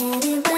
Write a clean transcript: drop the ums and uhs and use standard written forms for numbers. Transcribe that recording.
Anyway.